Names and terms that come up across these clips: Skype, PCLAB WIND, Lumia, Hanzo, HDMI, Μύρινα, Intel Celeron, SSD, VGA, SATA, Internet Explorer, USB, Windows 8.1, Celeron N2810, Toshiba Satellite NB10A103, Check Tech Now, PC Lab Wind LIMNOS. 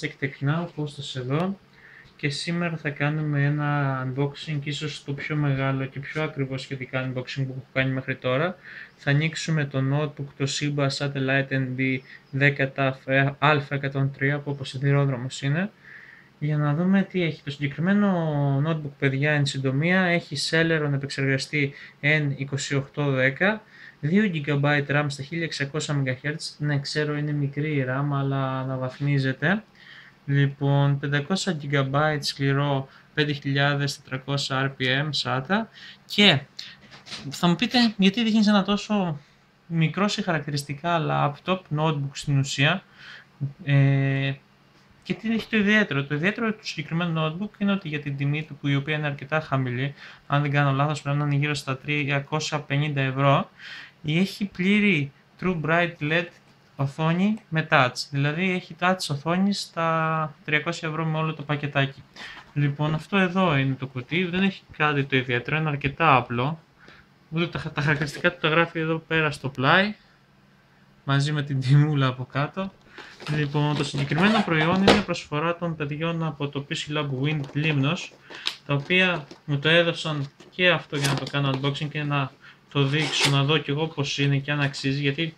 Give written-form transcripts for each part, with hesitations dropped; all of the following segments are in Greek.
Check Tech Now, Κώστας εδώ, και σήμερα θα κάνουμε ένα unboxing, ίσως το πιο μεγάλο και πιο ακριβό σχετικά unboxing που έχω κάνει μέχρι τώρα. Θα ανοίξουμε το notebook Toshiba Satellite NB10A103 που ο σιδηρόδρομος είναι, για να δούμε τι έχει. Το συγκεκριμένο notebook, παιδιά, εν συντομία, έχει Celeron επεξεργαστή N2810, 2 GB RAM στα 1600 MHz, ναι, ξέρω είναι μικρή η RAM αλλά αναβαθμίζεται. Λοιπόν, 500 GB σκληρό 5400 RPM SATA. Και θα μου πείτε γιατί δείχνεις ένα τόσο μικρό σε χαρακτηριστικά laptop, notebook στην ουσία, και τι έχει το ιδιαίτερο. Το ιδιαίτερο του συγκεκριμένου notebook είναι ότι για την τιμή του, που η οποία είναι αρκετά χαμηλή, αν δεν κάνω λάθος πρέπει να είναι γύρω στα 350 ευρώ, έχει πλήρη True Bright LED οθόνη με touch, δηλαδή έχει touch οθόνη στα 300 ευρώ με όλο το πακετάκι. Λοιπόν, αυτό εδώ είναι το κουτί, δεν έχει κάτι το ιδιαίτερο, είναι αρκετά απλό. Τα χαρακτηριστικά του τα γράφει εδώ πέρα στο πλάι, μαζί με την τιμούλα από κάτω. Λοιπόν, το συγκεκριμένο προϊόν είναι προσφορά των παιδιών από το PC Lab Wind LIMNOS, τα οποία μου το έδωσαν και αυτό για να το κάνω unboxing και να το δείξω, να δω κι εγώ πως είναι και αν αξίζει, γιατί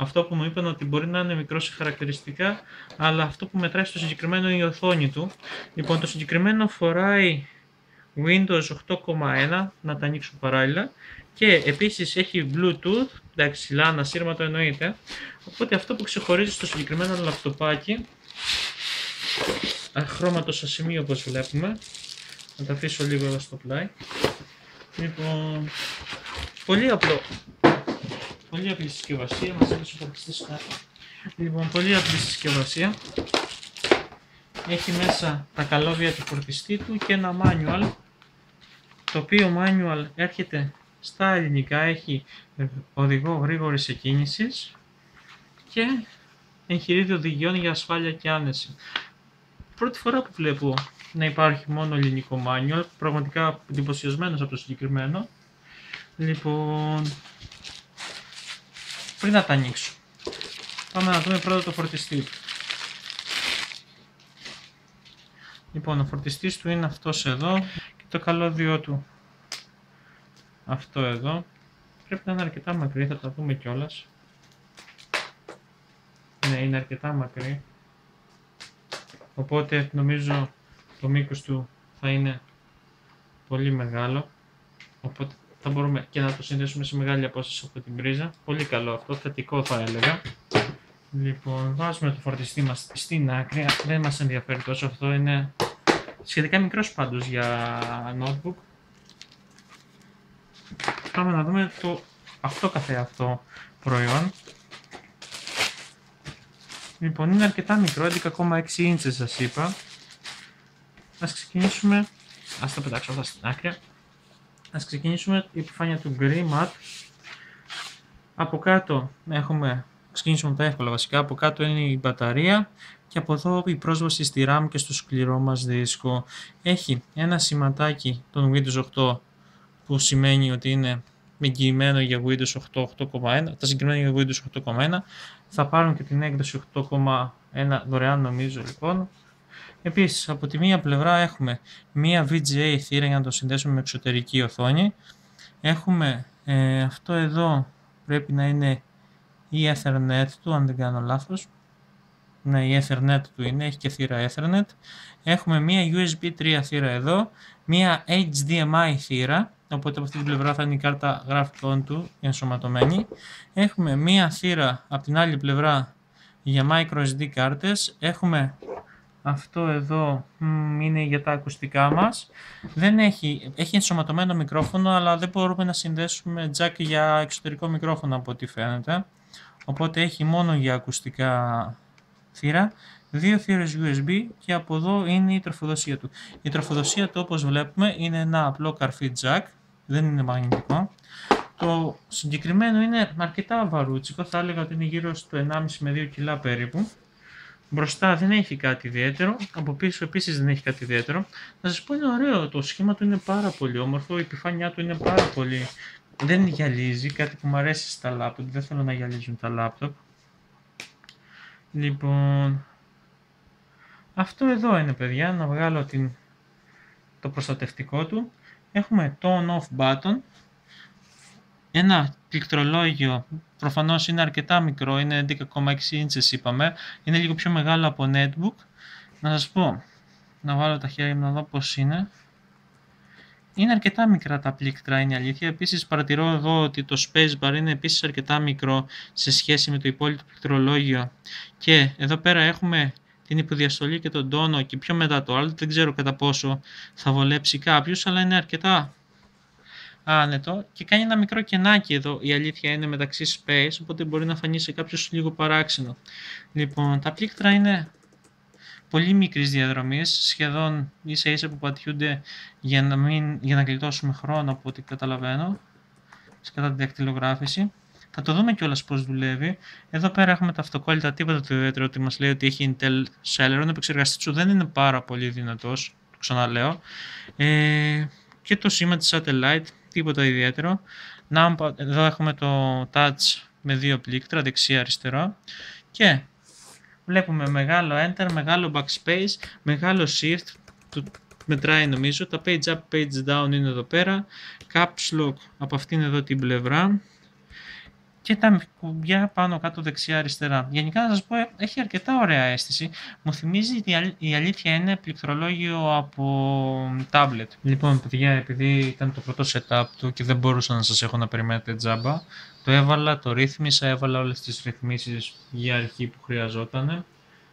αυτό που μου είπαν ότι μπορεί να είναι μικρό σε χαρακτηριστικά, αλλά αυτό που μετράει στο συγκεκριμένο είναι η οθόνη του. Λοιπόν, το συγκεκριμένο φοράει Windows 8.1, να τα ανοίξω παράλληλα, και επίσης έχει Bluetooth, εντάξει, λάνα, σύρματο εννοείται. Οπότε αυτό που ξεχωρίζει στο συγκεκριμένο λαπτοπάκι, αχρώματο σαν σημείο όπως βλέπουμε, να τα αφήσω λίγο εδώ στο πλάι. Λοιπόν, πολύ απλό. Πολύ απλή συσκευασία, μας έδωσε ο παρακιστής κάτω. Λοιπόν, πολύ απλή συσκευασία. Έχει μέσα τα καλώδια του φορτιστή του και ένα manual, το οποίο manual έρχεται στα ελληνικά, έχει οδηγό γρήγορης εκκίνησης και εγχειρίδιο οδηγιών για ασφάλεια και άνεση. Πρώτη φορά που βλέπω να υπάρχει μόνο ελληνικό manual, πραγματικά εντυπωσιασμένος από το συγκεκριμένο. Λοιπόν, πριν να τα ανοίξω, πάμε να δούμε πρώτα το φορτιστή. Λοιπόν, ο φορτιστής του είναι αυτός εδώ και το καλώδιό του αυτό εδώ. Πρέπει να είναι αρκετά μακρύ, θα τα δούμε κιόλας. Ναι, είναι αρκετά μακρύ, οπότε νομίζω το μήκος του θα είναι πολύ μεγάλο, οπότε θα μπορούμε και να το συνδέσουμε σε μεγάλη απόσταση από την πρίζα. Πολύ καλό αυτό, θετικό θα έλεγα. Λοιπόν, βάζουμε το φορτιστή μας στην άκρη, δεν μας ενδιαφέρει τόσο αυτό, είναι σχετικά μικρός πάντως για notebook. Πάμε να δούμε το αυτό καθεαυτό προϊόν. Λοιπόν, είναι αρκετά μικρό, 11,6 ίντσες σας είπα. Ας ξεκινήσουμε, ας τα πετάξω αυτά στην άκρη. Ας ξεκινήσουμε η επιφάνεια του γκρι ματ. Από κάτω έχουμε, ξεκινήσουμε τα εύκολα βασικά, από κάτω είναι η μπαταρία και από εδώ η πρόσβαση στη RAM και στο σκληρό μας δίσκο. Έχει ένα σηματάκι των Windows 8 που σημαίνει ότι είναι εγγυημένο για Windows 8, 8.1, τα συγκεκριμένα για Windows 8.1. Θα πάρουν και την έκδοση 8.1 δωρεάν νομίζω λοιπόν. Επίσης, από τη μία πλευρά έχουμε μία VGA θύρα για να το συνδέσουμε με εξωτερική οθόνη. Έχουμε αυτό εδώ, πρέπει να είναι η Ethernet του, αν δεν κάνω λάθος. Ναι, η Ethernet του είναι, έχει και θύρα Ethernet. Έχουμε μία USB 3 θύρα εδώ, μία HDMI θύρα, οπότε από αυτή την πλευρά θα είναι η κάρτα γραφικών του ενσωματωμένη. Έχουμε μία θύρα από την άλλη πλευρά για microSD κάρτες. Έχουμε αυτό εδώ, είναι για τα ακουστικά μας. Δεν έχει ενσωματωμένο μικρόφωνο, αλλά δεν μπορούμε να συνδέσουμε jack για εξωτερικό μικρόφωνο από ό,τι φαίνεται. Οπότε έχει μόνο για ακουστικά θύρα, δύο θύρες USB και από εδώ είναι η τροφοδοσία του. Η τροφοδοσία του, όπως βλέπουμε, είναι ένα απλό καρφί jack, δεν είναι μαγνητικό. Το συγκεκριμένο είναι αρκετά βαρούτσικο, θα έλεγα ότι είναι γύρω στο 1,5 με 2 κιλά περίπου. Μπροστά δεν έχει κάτι ιδιαίτερο, από πίσω επίσης δεν έχει κάτι ιδιαίτερο. Να σας πω, είναι ωραίο, το σχήμα του είναι πάρα πολύ όμορφο, η επιφάνειά του είναι πάρα πολύ... Δεν γυαλίζει, κάτι που μου αρέσει στα λάπτοπ, δεν θέλω να γυαλίζουν τα λάπτοπ. Λοιπόν, Αυτό εδώ είναι, παιδιά, να βγάλω το προστατευτικό του. Έχουμε το on-off button, ένα πληκτρολόγιο, προφανώς είναι αρκετά μικρό, είναι 11,6 inches είπαμε, είναι λίγο πιο μεγάλο από netbook. Να σας πω, να βάλω τα χέρια μου να δω πως είναι. Είναι αρκετά μικρά τα πλήκτρα, είναι η αλήθεια. Επίσης παρατηρώ εδώ ότι το spacebar είναι επίσης αρκετά μικρό σε σχέση με το υπόλοιπο πληκτρολόγιο. Και εδώ πέρα έχουμε την υποδιαστολή και τον τόνο και πιο μετά το άλλο. Δεν ξέρω κατά πόσο θα βολέψει κάποιους, αλλά είναι αρκετά άνετο. Και κάνει ένα μικρό κενάκι εδώ, η αλήθεια είναι, μεταξύ space, οπότε μπορεί να φανεί σε κάποιους λίγο παράξενο. Λοιπόν, τα πλήκτρα είναι πολύ μικρής διαδρομής, σχεδόν ίσα ίσα που πατιούνται για να γλιτώσουμε χρόνο από ό,τι καταλαβαίνω κατά τη δακτυλογράφηση. Θα το δούμε κιόλας πώς δουλεύει. Εδώ πέρα έχουμε τα αυτοκόλλητα τίποτα του ιδιαίτερου, ότι μας λέει ότι έχει Intel Celeron. Ο επεξεργαστής του δεν είναι πάρα πολύ δυνατός, το ξαναλέω. Και το σήμα της Satellite, τίποτα ιδιαίτερο. Εδώ έχουμε το touch με δύο πλήκτρα, δεξιά-αριστερά. Και βλέπουμε μεγάλο Enter, μεγάλο Backspace, μεγάλο Shift, το μετράει νομίζω. Τα Page Up, Page Down είναι εδώ πέρα. Caps Lock από αυτήν εδώ την πλευρά. Και τα κουμπιά πάνω κάτω δεξιά-αριστερά. Γενικά να σας πω, έχει αρκετά ωραία αίσθηση. Μου θυμίζει, η αλήθεια είναι, πληκτρολόγιο από tablet. Λοιπόν, παιδιά, επειδή ήταν το πρώτο setup του και δεν μπορούσα να σας έχω να περιμένετε τζάμπα, το έβαλα, το ρύθμισα, έβαλα όλες τις ρυθμίσεις για αρχή που χρειαζόταν,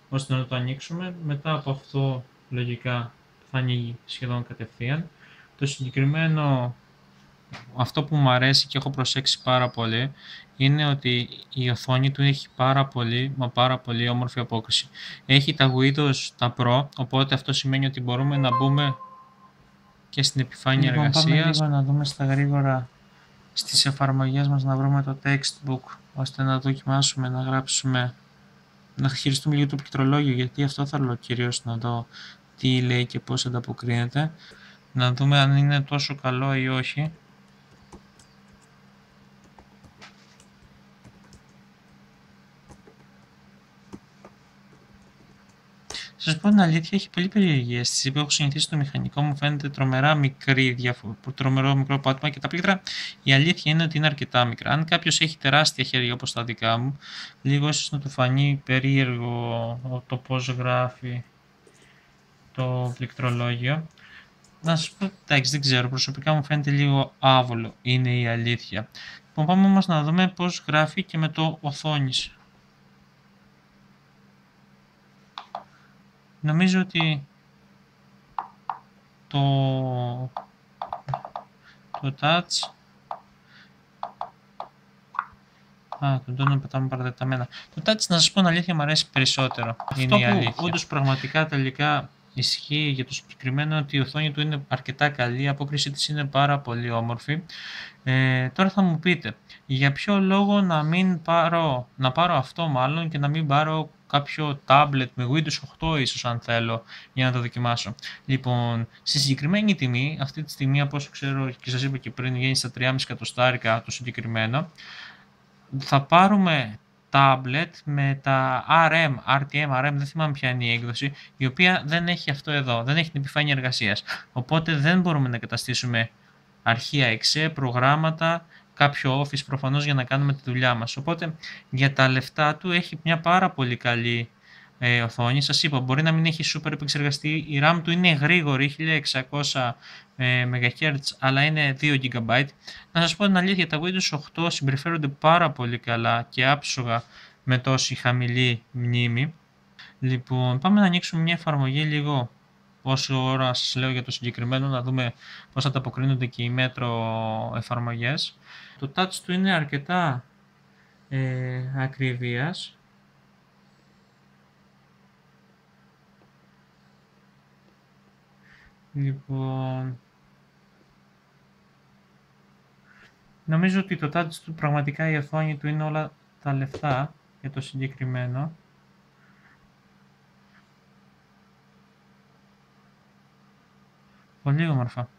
ώστε να το ανοίξουμε. Μετά από αυτό, λογικά, θα ανοίγει σχεδόν κατευθείαν. Το συγκεκριμένο, αυτό που μου αρέσει και έχω προσέξει πάρα πολύ, είναι ότι η οθόνη του έχει πάρα πολύ, μα πάρα πολύ όμορφη απόκριση. Έχει τα Windows, τα Pro, οπότε αυτό σημαίνει ότι μπορούμε να μπούμε και στην επιφάνεια εργασίας. Πάμε λίγο να δούμε στα γρήγορα στις εφαρμογές μας, να βρούμε το textbook, ώστε να δοκιμάσουμε, να γράψουμε, να χειριστούμε λίγο το πληκτρολόγιο, γιατί αυτό θα λέω κυρίως, να δω τι λέει και πώς ανταποκρίνεται. Να δούμε αν είναι τόσο καλό ή όχι. Σας πω την αλήθεια, έχει πολύ περίεργη αίσθηση που έχω συνηθίσει στο μηχανικό. Μου φαίνεται τρομερά τρομερό μικρό πάτημα και τα πλήκτρα, η αλήθεια είναι ότι είναι αρκετά μικρά. Αν κάποιος έχει τεράστια χέρια όπως τα δικά μου, λίγο ίσως να του φανεί περίεργο το πώς γράφει το πληκτρολόγιο. Να σας πω, εντάξει, δεν ξέρω, προσωπικά μου φαίνεται λίγο άβολο, είναι η αλήθεια. Λοιπόν, πάμε όμως να δούμε πώς γράφει και με το οθόνης. Νομίζω ότι το touch, τον τόνο πετάμε παρατεταμένα. Το touch, να σας πω την αλήθεια, μου αρέσει περισσότερο. Αυτό είναι που όντως πραγματικά τελικά ισχύει για το συγκεκριμένο, ότι η οθόνη του είναι αρκετά καλή, η απόκριση της είναι πάρα πολύ όμορφη. Τώρα θα μου πείτε, για ποιο λόγο να πάρω αυτό μάλλον και να μην πάρω κάποιο tablet με Windows 8 ίσως, αν θέλω, για να το δοκιμάσω. Λοιπόν, στη συγκεκριμένη τιμή, αυτή τη στιγμή από όσο ξέρω και σας είπα και πριν, γίνει στα 3,5 εκατοστάρικα το συγκεκριμένο. Θα πάρουμε tablet με τα RTM, δεν θυμάμαι ποια είναι η έκδοση, η οποία δεν έχει αυτό εδώ, δεν έχει την επιφάνεια εργασίας. Οπότε δεν μπορούμε να καταστήσουμε αρχεία Excel, προγράμματα, κάποιο office προφανώς, για να κάνουμε τη δουλειά μας. Οπότε για τα λεφτά του έχει μια πάρα πολύ καλή οθόνη. Σας είπα, μπορεί να μην έχει super επεξεργαστή, η RAM του είναι γρήγορη, 1600 MHz, αλλά είναι 2 GB. Να σας πω την αλήθεια, τα Windows 8 συμπεριφέρονται πάρα πολύ καλά και άψογα με τόση χαμηλή μνήμη. Λοιπόν, πάμε να ανοίξουμε μια εφαρμογή λίγο, όσο ώρα σας λέω για το συγκεκριμένο, να δούμε πώς θα τα αποκρίνονται και οι μέτρο εφαρμογές. Το touch του είναι αρκετά ακριβίας. Λοιπόν, νομίζω ότι το touch του, πραγματικά η οθόνη του είναι όλα τα λεφτά για το συγκεκριμένο. Πολύ όμορφα,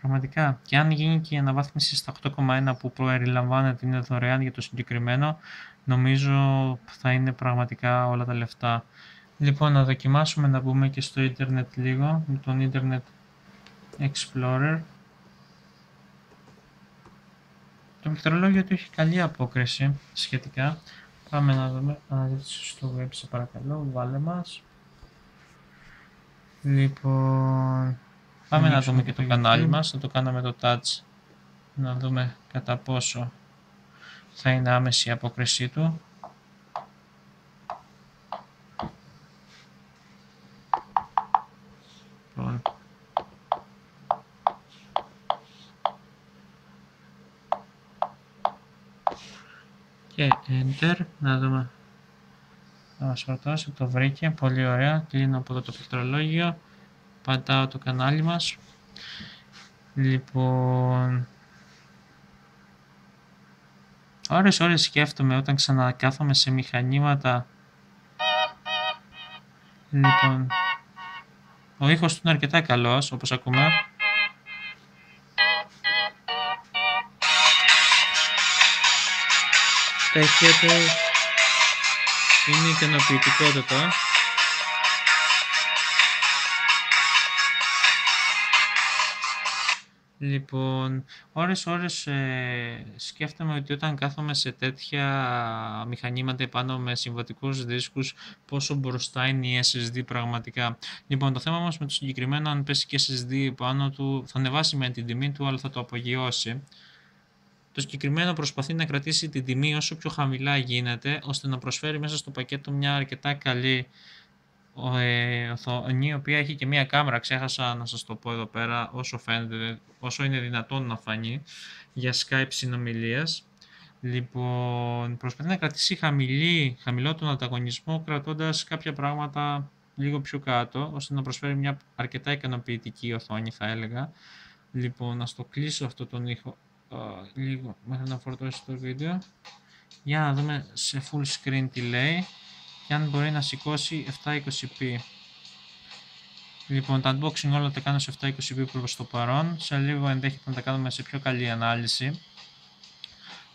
πραγματικά. Και αν γίνει και η αναβάθμιση στα 8,1 που προεριλαμβάνεται, είναι δωρεάν για το συγκεκριμένο, νομίζω θα είναι πραγματικά όλα τα λεφτά. Λοιπόν, να δοκιμάσουμε να μπούμε και στο Internet λίγο, με τον Internet Explorer. Το πληκτρολόγιο του έχει καλή απόκριση σχετικά. Πάμε να δούμε, αναζήτηση στο web, σε παρακαλώ, βάλε μας. Λοιπόν, πάμε να δούμε και το κανάλι μας, θα το κάναμε το touch, να δούμε κατά πόσο θα είναι άμεση η απόκρισή του. Και Enter, να δούμε, θα μας προτώσει, το βρήκε, πολύ ωραία. Κλείνω από εδώ το πληκτρολόγιο, πατάω το κανάλι μας. Λοιπόν, ώρες σκέφτομαι όταν ξανακάθομαι σε μηχανήματα. Λοιπόν, ο ήχος του είναι αρκετά καλός, όπως ακούμε. Έχετε, είναι ικανοποιητικότατα. Λοιπόν, ώρες σκέφτομαι ότι όταν κάθομαι σε τέτοια μηχανήματα επάνω με συμβατικούς δίσκους, πόσο μπροστά είναι η SSD πραγματικά. Λοιπόν, το θέμα μας με το συγκεκριμένο, αν πέσει και SSD πάνω του, θα ανεβάσει με την τιμή του, αλλά θα το απογειώσει. Το συγκεκριμένο προσπαθεί να κρατήσει την τιμή όσο πιο χαμηλά γίνεται, ώστε να προσφέρει μέσα στο πακέτο μια αρκετά καλή οθόνη, η οποία έχει και μια κάμερα, ξέχασα να σας το πω εδώ πέρα, όσο φαίνεται, όσο είναι δυνατόν να φανεί, για Skype συνομιλίας. Λοιπόν, προσπαθεί να κρατήσει χαμηλό τον ανταγωνισμό, κρατώντας κάποια πράγματα λίγο πιο κάτω, ώστε να προσφέρει μια αρκετά ικανοποιητική οθόνη, θα έλεγα. Λοιπόν, να στο κλείσω αυτό τον ήχο λίγο μέχρι να φορτώσει το βίντεο, για να δούμε σε full screen τι λέει και αν μπορεί να σηκώσει 720p. Λοιπόν, τα unboxing όλα τα κάνω σε 720p προς το παρόν, σε λίγο ενδέχεται να τα κάνουμε σε πιο καλή ανάλυση.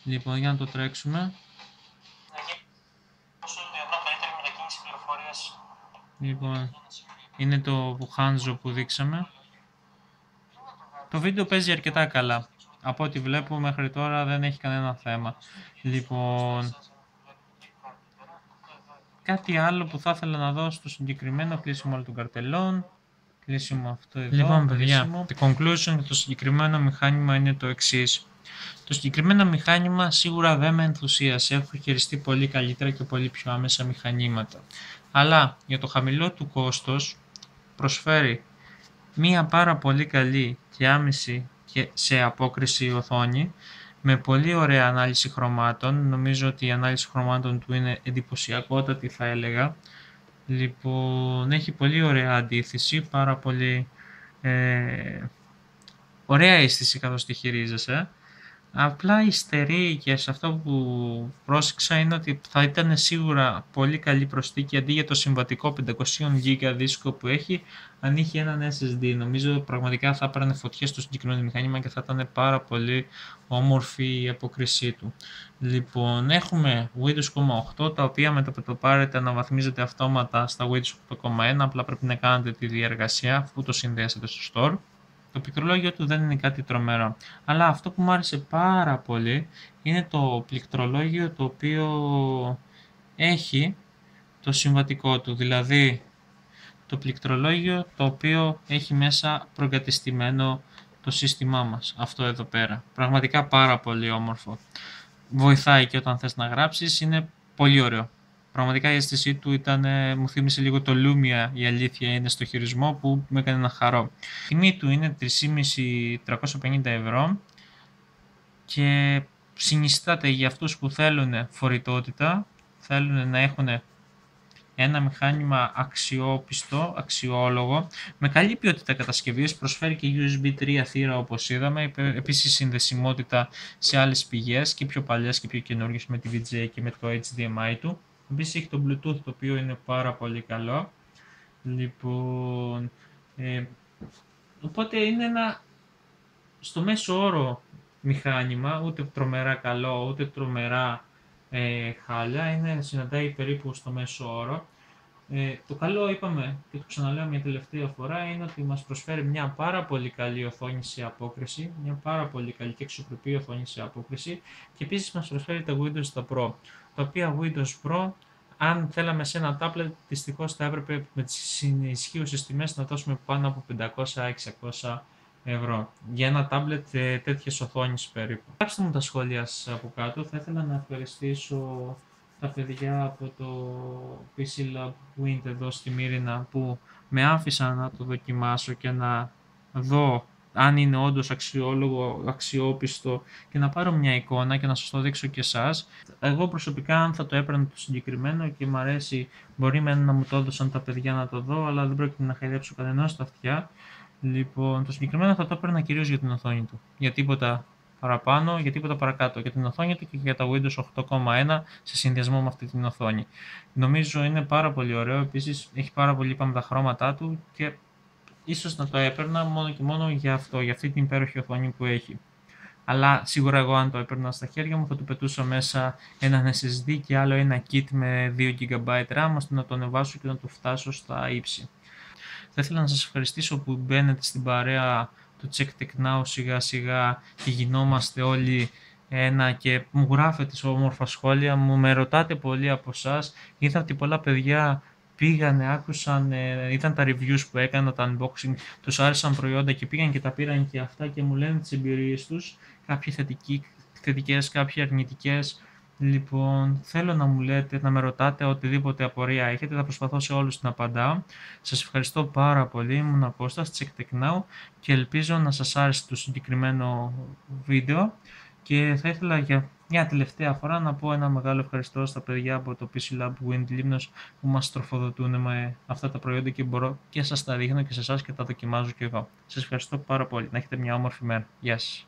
Λοιπόν, για να το τρέξουμε. Λοιπόν, είναι το Hanzo που δείξαμε. Το βίντεο παίζει αρκετά καλά. Από ό,τι βλέπω μέχρι τώρα δεν έχει κανένα θέμα. Λοιπόν, κάτι άλλο που θα ήθελα να δω στο συγκεκριμένο, κλείσιμο όλων των καρτελών, κλείσιμο αυτό εδώ. Λοιπόν, παιδιά, the conclusion για το συγκεκριμένο μηχάνημα είναι το εξής. Το συγκεκριμένο μηχάνημα σίγουρα δεν με ενθουσίασε, έχω χειριστεί πολύ καλύτερα και πολύ πιο άμεσα μηχανήματα. Αλλά για το χαμηλό του κόστος προσφέρει μία πάρα πολύ καλή και άμεση και σε απόκριση οθόνη, με πολύ ωραία ανάλυση χρωμάτων. Νομίζω ότι η ανάλυση χρωμάτων του είναι εντυπωσιακότατη, θα έλεγα. Λοιπόν, έχει πολύ ωραία αντίθεση, πάρα πολύ ωραία αίσθηση καθώς τη χειρίζεσαι. Απλά υστερεί, και σε αυτό που πρόσεξα είναι ότι θα ήταν σίγουρα πολύ καλή προσθήκη, αντί για το συμβατικό 500GB δίσκο που έχει, αν είχε έναν SSD. Νομίζω πραγματικά θα έπαιρνε φωτιές στο συγκεκριμένο μηχάνημα και θα ήταν πάρα πολύ όμορφη η αποκρισή του. Λοιπόν, έχουμε Windows 8, τα οποία με το που το πάρετε αναβαθμίζεται αυτόματα στα Windows 8.1, απλά πρέπει να κάνετε τη διεργασία αφού το συνδέσετε στο store. Το πληκτρολόγιο του δεν είναι κάτι τρομερό, αλλά αυτό που μου άρεσε πάρα πολύ είναι το πληκτρολόγιο το οποίο έχει το συμβατικό του, δηλαδή το πληκτρολόγιο το οποίο έχει μέσα προκατεστημένο το σύστημά μας, αυτό εδώ πέρα. Πραγματικά πάρα πολύ όμορφο. Βοηθάει και όταν θες να γράψεις, είναι πολύ ωραίο. Πραγματικά η αίσθησή του ήταν, μου θύμισε λίγο το Lumia, η αλήθεια είναι, στο χειρισμό, που με έκανε να χαρώ. Η τιμή του είναι 350 ευρώ και συνιστάται για αυτούς που θέλουν φορητότητα, θέλουν να έχουν ένα μηχάνημα αξιόπιστο, αξιόλογο, με καλή ποιότητα κατασκευής. Προσφέρει και USB 3 θύρα, όπως είδαμε, επίσης συνδεσιμότητα σε άλλες πηγές, και πιο παλιές και πιο καινούργιες, με τη VGA και με το HDMI του. Επίσης έχει το Bluetooth, το οποίο είναι πάρα πολύ καλό. Λοιπόν, οπότε είναι ένα στο μέσο όρο μηχάνημα, ούτε τρομερά καλό, ούτε τρομερά χάλια, συναντάει περίπου στο μέσο όρο. Το καλό, είπαμε και το ξαναλέω μια τελευταία φορά, είναι ότι μας προσφέρει μια πάρα πολύ καλή οθόνη σε απόκριση, μια πάρα πολύ καλή και εξωπρεπή οθόνη σε απόκριση, και επίσης μας προσφέρει τα Windows τα Pro, τα οποία Windows Pro, αν θέλαμε σε ένα tablet, δυστυχώς θα έπρεπε με τις συνεισχύουσες τιμές να δώσουμε πάνω από 500-600 ευρώ για ένα tablet τέτοιες οθόνης περίπου. Γράψτε μου τα σχόλια σας από κάτω. Θα ήθελα να ευχαριστήσω τα παιδιά από το PC Lab Wind εδώ στη Μύρινα που με άφησαν να το δοκιμάσω και να δω αν είναι όντως αξιόλογο, αξιόπιστο, και να πάρω μια εικόνα και να σας το δείξω και εσάς. Εγώ προσωπικά, αν θα το έπαιρνα το συγκεκριμένο και μου αρέσει, μπορεί μεν να μου το έδωσαν τα παιδιά να το δω, αλλά δεν πρόκειται να χαϊδέψω κανενός τα αυτιά. Λοιπόν, το συγκεκριμένο θα το έπαιρνα κυρίως για την οθόνη του, για τίποτα παραπάνω, για τίποτα παρακάτω, για την οθόνη του και για τα Windows 8.1 σε συνδυασμό με αυτή την οθόνη. Νομίζω είναι πάρα πολύ ωραίο, επίσης έχει πάρα πολύ, είπαμε, τα χρώματά του, και ίσως να το έπαιρνα μόνο και μόνο για αυτό, για αυτή την υπέροχη οθόνη που έχει. Αλλά σίγουρα εγώ, αν το έπαιρνα στα χέρια μου, θα του πετούσα μέσα ένα SSD και άλλο ένα kit με 2 GB RAM, ώστε να το ανεβάσω και να το φτάσω στα ύψη. Θα ήθελα να σας ευχαριστήσω που μπαίνετε στην παρέα του Check Tech Now σιγά σιγά και γινόμαστε όλοι ένα, και μου γράφετε σε όμορφα σχόλια, μου με ρωτάτε πολλοί από εσάς. Είδα ότι πολλά παιδιά πήγανε, άκουσαν, ήταν τα reviews που έκανα, τα unboxing, τους άρεσαν προϊόντα και πήγαν και τα πήραν και αυτά, και μου λένε τις εμπειρίες τους, κάποιοι θετικές, κάποιοι αρνητικές. Λοιπόν, θέλω να μου λέτε, να με ρωτάτε οτιδήποτε απορία έχετε, θα προσπαθώ σε όλους να απαντάω. Σας ευχαριστώ πάρα πολύ, ήμουν Απόστας, Check Tech Now, και ελπίζω να σας άρεσε το συγκεκριμένο βίντεο, και θα ήθελα για μια τελευταία φορά να πω ένα μεγάλο ευχαριστώ στα παιδιά από το PC Lab Wind LIMNOS που μας τροφοδοτούν με αυτά τα προϊόντα, και μπορώ και σας τα δείχνω και σε εσάς και τα δοκιμάζω και εγώ. Σας ευχαριστώ πάρα πολύ, να έχετε μια όμορφη μέρα. Γεια σας.